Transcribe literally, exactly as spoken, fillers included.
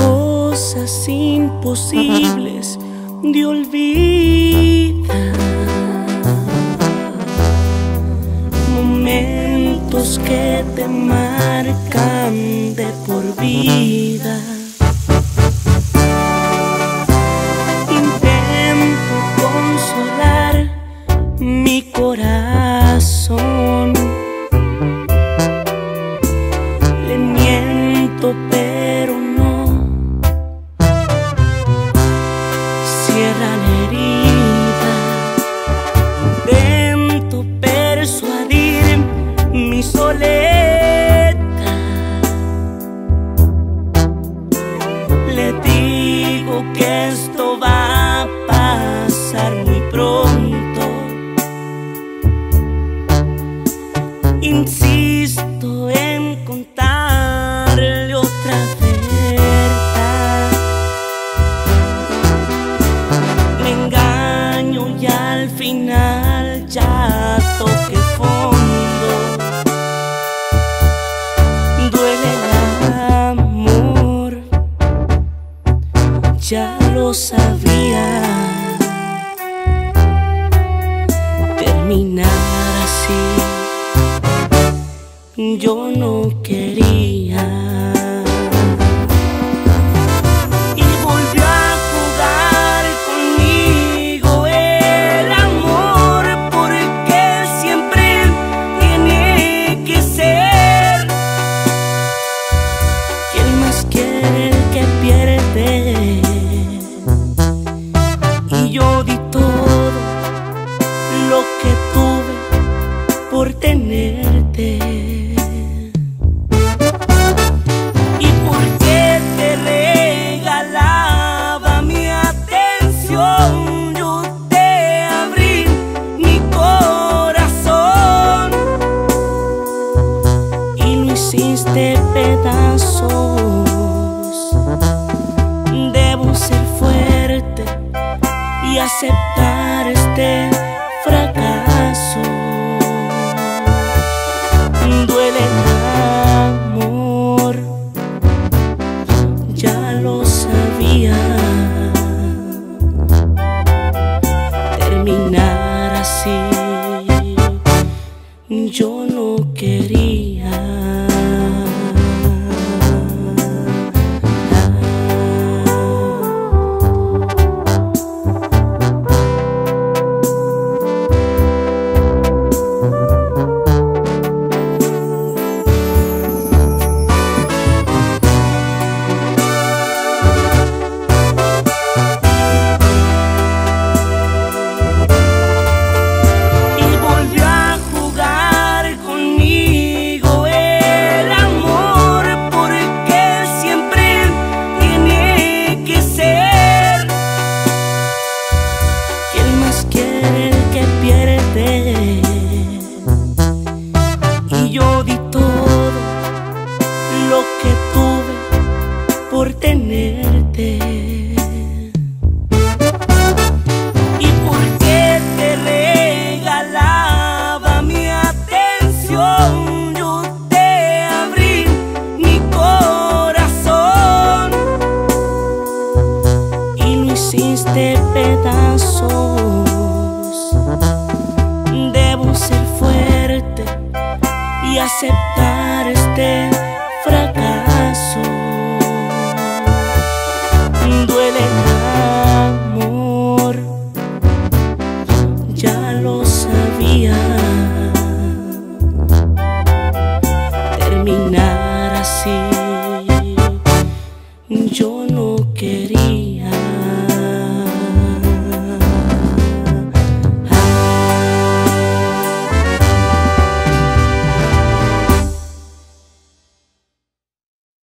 Cosas imposibles de olvidar, momentos que te marcan de por vida. Intento consolar mi corazón, le miento pero no cierra la herida. Intento persuadir mi soledad, le digo que esto va a pasar muy pronto. Insisto en contarle otra vez. Final ya toqué fondo, duele el amor, ya lo sabía. Terminar así yo no quería. Lo que tuve por tenerte, y porque te regalaba mi atención, yo te abrí mi corazón y lo hiciste pedazos. Debo ser fuerte y aceptar este fracaso. Duele el amor, ya lo sabía. Terminar así yo no quería. Lo que tuve por tenerte, y porque te regalaba mi atención, yo te abrí mi corazón y lo hiciste pedazos. Debo ser fuerte y aceptar este